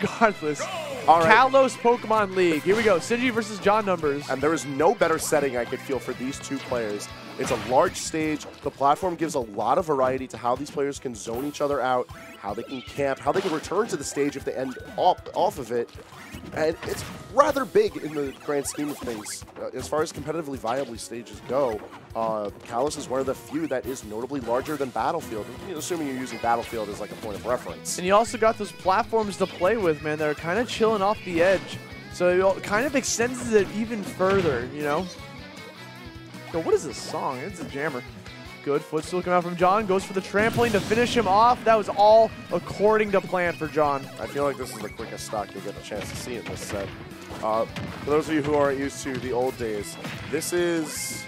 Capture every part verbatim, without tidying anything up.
regardless. All right. Kalos Pokemon League. Here we go. Sinji versus John Numbers. And there is no better setting I could feel for these two players. It's a large stage. The platform gives a lot of variety to how these players can zone each other out, how they can camp, how they can return to the stage if they end up off of it. And it's rather big in the grand scheme of things. Uh, as far as competitively viable stages go, uh, Kalos is one of the few that is notably larger than Battlefield, you know, assuming you're using Battlefield as like a point of reference. And you also got those platforms to play with, man, that are kind of chilling off the edge. So it kind of extends it even further, you know? Yo, what is this song? It's a jammer. Good footstool coming out from John. Goes for the trampoline to finish him off. That was all according to plan for John. I feel like this is the quickest stock you'll get a chance to see in this set. Uh, for those of you who aren't used to the old days, this is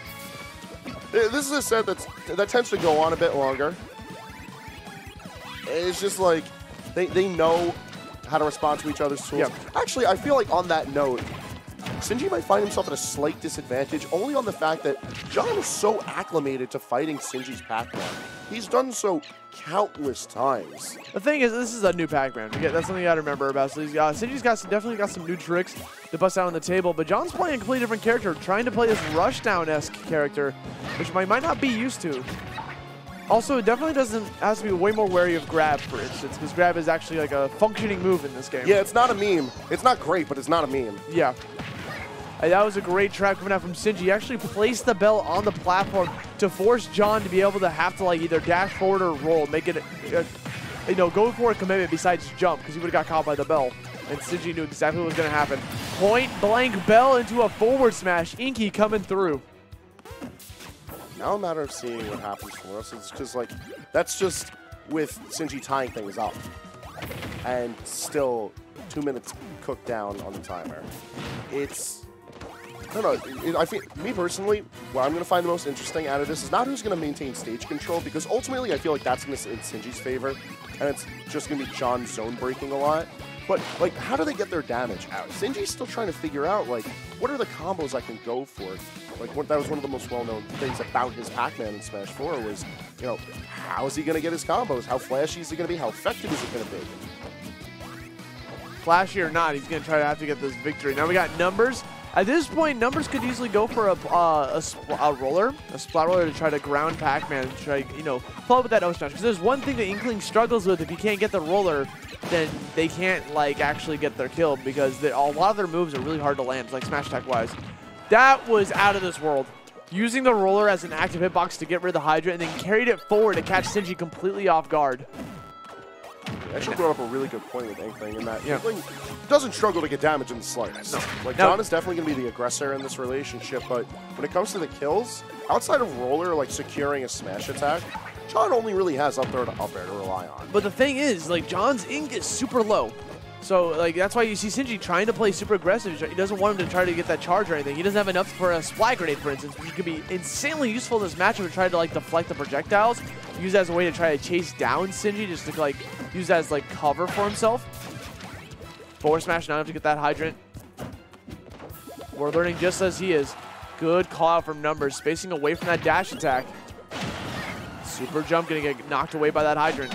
this is a set that's, that tends to go on a bit longer. It's just like they, they know how to respond to each other's tools. Yep. Actually, I feel like on that note, Sinji might find himself at a slight disadvantage only on the fact that John is so acclimated to fighting Sinji's Pac-Man. He's done so countless times. The thing is, this is a new Pac-Man. That's something you gotta remember about. So he's got, Sinji's got some, definitely got some new tricks to bust out on the table, but John's playing a completely different character, trying to play this rushdown-esque character, which might, might not be used to. Also, it definitely doesn't has to be way more wary of grab, for instance, because grab is actually like a functioning move in this game. Yeah, it's not a meme. It's not great, but it's not a meme. Yeah. And that was a great trap coming out from Sinji. He actually placed the bell on the platform to force John to be able to have to like either dash forward or roll, make it, uh, you know, go for a commitment besides jump, because he would have got caught by the bell. And Sinji knew exactly what was going to happen. Point blank bell into a forward smash. Inky coming through. Now a matter of seeing what happens for us. It's just like, that's just with Sinji tying things up. And still two minutes cooked down on the timer. It's... No, no, it, I feel, me personally, what I'm going to find the most interesting out of this is not who's going to maintain stage control, because ultimately I feel like that's going to sit in Sinji's favor, and it's just going to be John zone breaking a lot. But, like, how do they get their damage out? Sinji's still trying to figure out, like, what are the combos I can go for? Like, what, that was one of the most well-known things about his Pac-Man in Smash four was, you know, how is he going to get his combos? How flashy is it going to be? How effective is it going to be? Flashy or not, he's going to try to have to get this victory. Now we got Numbers. At this point, Numbers could easily go for a uh, a, a roller, a splat roller to try to ground Pac-Man and try, you know, follow up with that O-Smash. Because there's one thing that Inkling struggles with. If you can't get the roller, then they can't, like, actually get their kill because a lot of their moves are really hard to land, like smash attack-wise. That was out of this world. Using the roller as an active hitbox to get rid of the Hydra and then carried it forward to catch Sinji completely off guard. Actually brought up a really good point with Inkling in that yeah. Inkling doesn't struggle to get damage in the slightest. No. Like, no. John is definitely going to be the aggressor in this relationship, but when it comes to the kills, outside of roller, like securing a smash attack, John only really has up there to up air to rely on. But the thing is, like, John's ink is super low. So, like, that's why you see Sinji trying to play super aggressive. He doesn't want him to try to get that charge or anything. He doesn't have enough for a splat grenade, for instance, which could be insanely useful in this matchup to try to, like, deflect the projectiles. Use that as a way to try to chase down Sinji, just to, like, use that as, like, cover for himself. Forward smash, not enough to get that hydrant. We're learning just as he is. Good call out from Numbers, spacing away from that dash attack. Super jump, gonna get knocked away by that hydrant.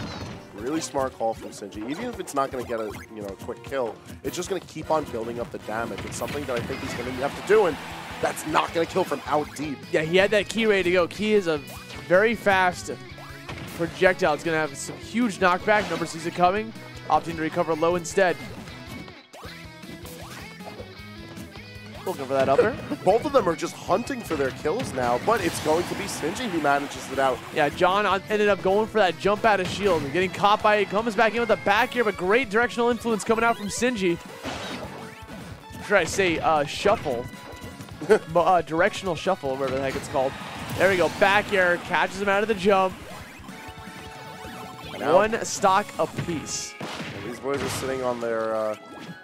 Really smart call from Sinji. Even if it's not going to get a you know a quick kill, it's just going to keep on building up the damage. It's something that I think he's going to have to do, and that's not going to kill from out deep. Yeah, he had that key ready to go. Key is a very fast projectile. It's going to have some huge knockback. Numbers sees it coming, opting to recover low instead. Looking for that upper. Both of them are just hunting for their kills now, but it's going to be Sinji who manages it out. Yeah, John ended up going for that jump out of shield and getting caught by it. Comes back in with a back air, but great directional influence coming out from Sinji. Should I say uh, shuffle? uh, directional shuffle, whatever the heck it's called. There we go. Back air catches him out of the jump. Now, one stock apiece. These boys are sitting on their uh,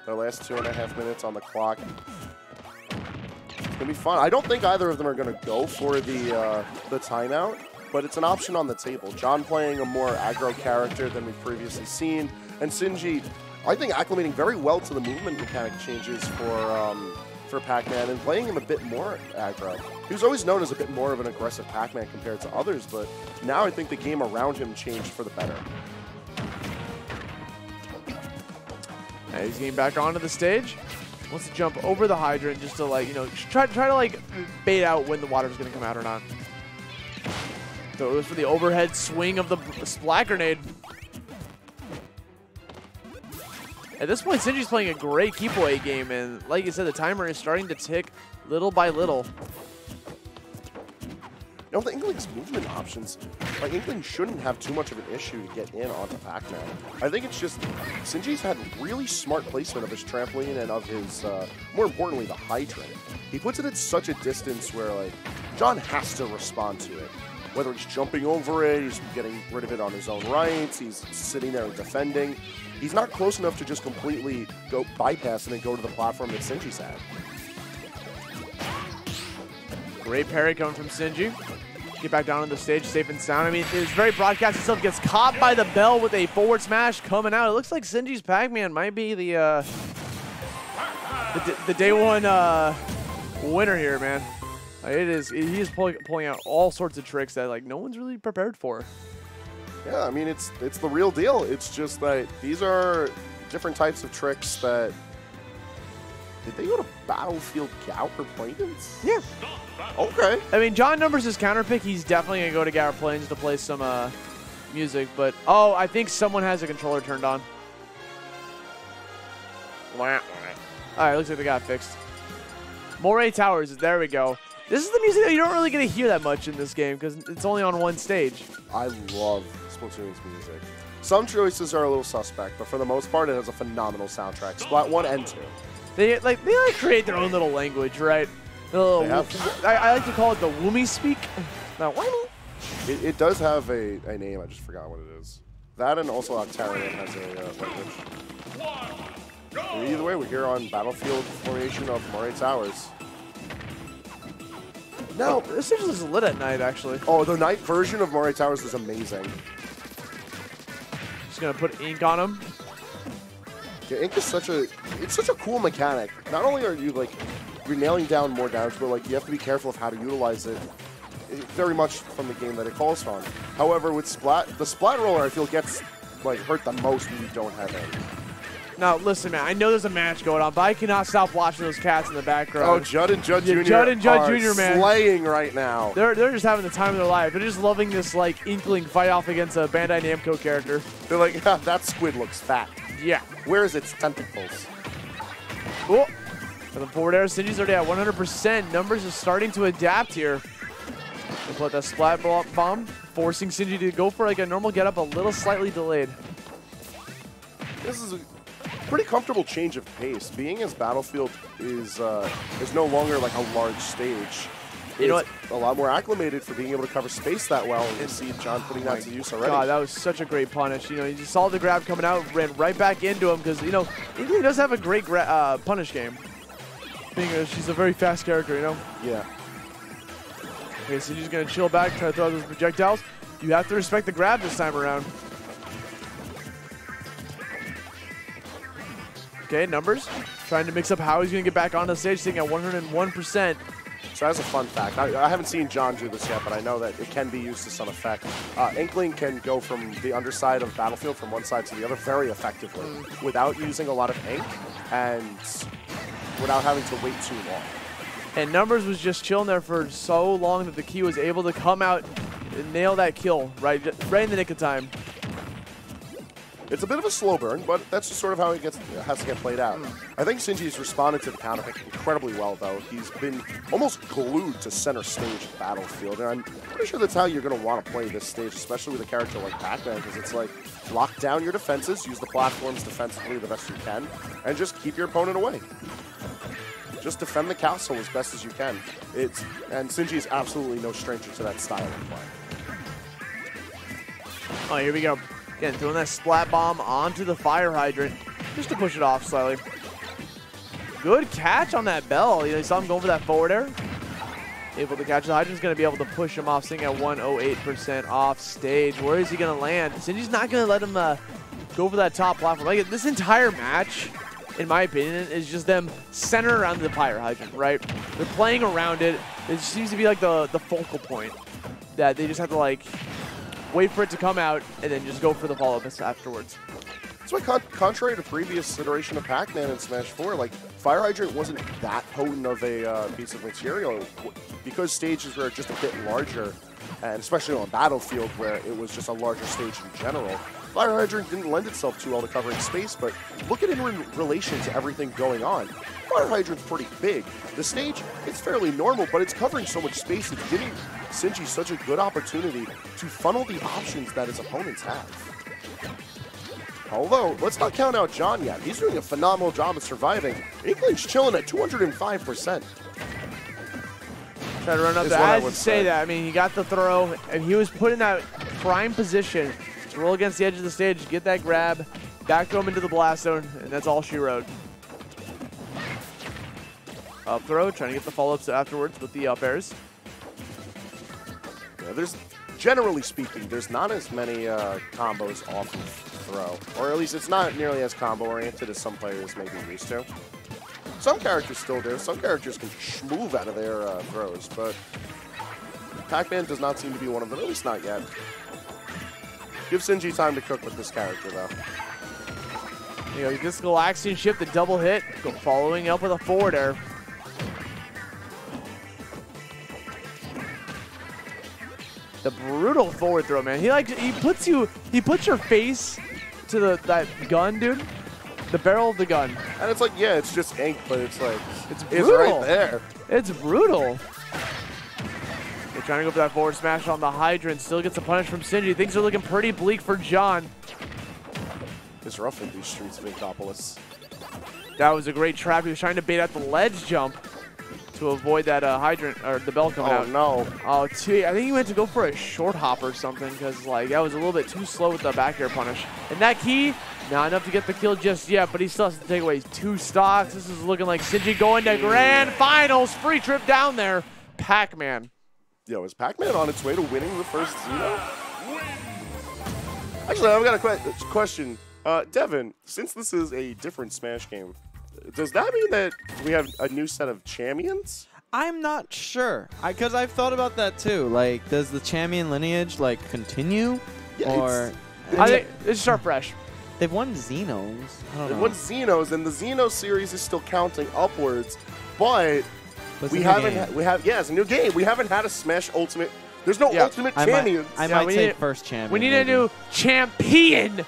their last two and a half minutes on the clock. It's gonna be fun. I don't think either of them are gonna go for the uh, the timeout, but it's an option on the table. John playing a more aggro character than we've previously seen, and Sinji, I think, acclimating very well to the movement mechanic changes for um, for Pac-Man and playing him a bit more aggro. He was always known as a bit more of an aggressive Pac-Man compared to others, but now I think the game around him changed for the better. Right, he's getting back onto the stage. Wants to jump over the hydrant just to, like, you know, try, try to, like, bait out when the water's going to come out or not. So it was for the overhead swing of the Splat Grenade. At this point, Sinji's playing a great keep away game, and like you said, the timer is starting to tick little by little. You know, the Inkling's movement options, like, Inkling shouldn't have too much of an issue to get in onto Pac-Man. I think it's just Sinji's had really smart placement of his trampoline and of his, uh, more importantly, the hydrant. He puts it at such a distance where, like, John has to respond to it. Whether he's jumping over it, he's getting rid of it on his own rights, he's sitting there and defending. He's not close enough to just completely go bypass and then go to the platform that Sinji's at. Great parry coming from Sinji. Get back down on the stage, safe and sound. I mean, it's very broadcast itself. Gets caught by the bell with a forward smash coming out. It looks like Sinji's Pac-Man might be the uh, the, the day one uh, winner here, man. It is. He is pull, pulling out all sorts of tricks that, like, no one's really prepared for. Yeah, I mean, it's it's the real deal. It's just that these are different types of tricks that. Did they go to Battlefield Gower Plains? Yeah. Okay. I mean, John Numbers is counterpick. He's definitely going to go to Gower Plains to play some uh, music. But, oh, I think someone has a controller turned on. All right, looks like they got it fixed. Moray Towers, there we go. This is the music that you don't really get to hear that much in this game because it's only on one stage. I love Splatoon's music. Some choices are a little suspect, but for the most part, it has a phenomenal soundtrack. Splat one and two. They like they like create their own little language, right? Little, I, I like to call it the Woomy speak. Now, it, it does have a, a name. I just forgot what it is. That and also Octarian has a uh, language. And either way, we're here on Battlefield formation of Moray Towers. No, this is just lit at night, actually. Oh, the night version of Moray Towers is amazing. Just gonna put ink on him. Yeah, ink is such a, it's such a cool mechanic. Not only are you, like, you're nailing down more damage, but, like, you have to be careful of how to utilize it. It very much from the game that it calls from. However, with Splat, the Splat Roller, I feel, gets, like, hurt the most when you don't have it. Now, listen, man, I know there's a match going on, but I cannot stop watching those cats in the background. Oh, Judd and Judd yeah, Junior Judd and Judd are Junior, man, slaying right now. They're, they're just having the time of their life. They're just loving this, like, Inkling fight off against a Bandai Namco character. They're like, ha, that squid looks fat. Yeah. Where is its tentacles? Oh, for the forward air, Sinji's already at one hundred percent. Numbers is starting to adapt here. They put that splat bomb, forcing Sinji to go for, like, a normal getup, a little slightly delayed. This is a pretty comfortable change of pace. Being as Battlefield is uh, is no longer like a large stage. You know what? A lot more acclimated for being able to cover space that well. And see John putting that to use already. God, that was such a great punish. You know, he just saw the grab coming out, ran right back into him because, you know, he does have a great gra uh, punish game. Being a, she's a very fast character, you know? Yeah. Okay, so he's going to chill back, try to throw out those projectiles. You have to respect the grab this time around. Okay, Numbers. Trying to mix up how he's going to get back onto the stage, sitting at one hundred one percent. So that's a fun fact. I, I haven't seen John do this yet, but I know that it can be used to some effect. Uh, Inkling can go from the underside of Battlefield from one side to the other very effectively without using a lot of ink and without having to wait too long. And Numbers was just chilling there for so long that the key was able to come out and nail that kill right, right in the nick of time. It's a bit of a slow burn, but that's just sort of how it gets has to get played out. I think Sinji's responded to the counterpick incredibly well, though. He's been almost glued to center stage Battlefield, and I'm pretty sure that's how you're going to want to play this stage, especially with a character like Pac-Man, because it's like, lock down your defenses, use the platforms defensively the best you can, and just keep your opponent away. Just defend the castle as best as you can. It's, and Sinji is absolutely no stranger to that style of play. Oh, here we go. Again, throwing that splat bomb onto the fire hydrant just to push it off slightly. Good catch on that bell. You saw him going for that forward air. Able to catch the hydrant's going to be able to push him off, sitting at one oh eight percent off stage. Where is he going to land? Sinji's not going to let him uh, go for that top platform. Like, this entire match, in my opinion, is just them centered around the fire hydrant, right? They're playing around it. It seems to be like the, the focal point that they just have to, like, wait for it to come out, and then just go for the follow-ups afterwards. It's why, con contrary to previous iteration of Pac-Man and Smash four, like, Fire Hydrant wasn't that potent of a uh, piece of material, because stages were just a bit larger, and especially on Battlefield, where it was just a larger stage in general. Fire Hydrant didn't lend itself too well to covering space, but look at it in relation to everything going on. Fire Hydrant's pretty big. The stage, it's fairly normal, but it's covering so much space, it's giving Sinji such a good opportunity to funnel the options that his opponents have. Although, let's not count out John yet. He's doing a phenomenal job of surviving. Inkling's chilling at two hundred five percent. Trying to run up the as you say that, I mean, he got the throw, and he was put in that prime position to roll against the edge of the stage, get that grab, back throw him into the blast zone, and that's all she wrote. Up throw, trying to get the follow-ups afterwards with the up airs. Yeah, there's, generally speaking, there's not as many uh, combos off of throw, or at least it's not nearly as combo-oriented as some players may be used to. Some characters still do. Some characters can schmoove out of their uh, throws, but Pac-Man does not seem to be one of them, at least not yet. Give Sinji time to cook with this character, though. You know, this Galaxian ship, the double hit, following up with a forward air. The brutal forward throw, man. He like he puts you, he puts your face to the that gun, dude. The barrel of the gun. And it's like, yeah, it's just ink, but it's like it's brutal. It's right there. It's brutal. They're trying to go for that forward smash on the Hydrant. Still gets a punish from Sinji. Things are looking pretty bleak for John. It's rough in these streets of Antopolis. That was a great trap. He was trying to bait out the ledge jump to avoid that uh, Hydrant, or the bell coming oh, out. Oh, no. Oh, too, I think he went to go for a short hop or something, because like that was a little bit too slow with the back air punish. And that key, not enough to get the kill just yet, but he still has to take away two stocks. This is looking like Sinji going to Grand Finals. Free trip down there. Pac-Man. Yo, is Pac-Man on its way to winning the first Xeno? Actually, I've got a que question. Uh, Devin, since this is a different Smash game, does that mean that we have a new set of champions? I'm not sure, because I've thought about that too. Like, does the champion lineage like continue, yeah, or it's, I think it's start fresh? They've won Xenos. I don't they've know. won Xenos, and the Xeno series is still counting upwards, but What's we haven't. Ha we have yeah, it's a new game. We haven't had a Smash Ultimate. There's no yeah. Ultimate I champions. Might, I yeah, might take need, first champion. We need maybe. a new champion.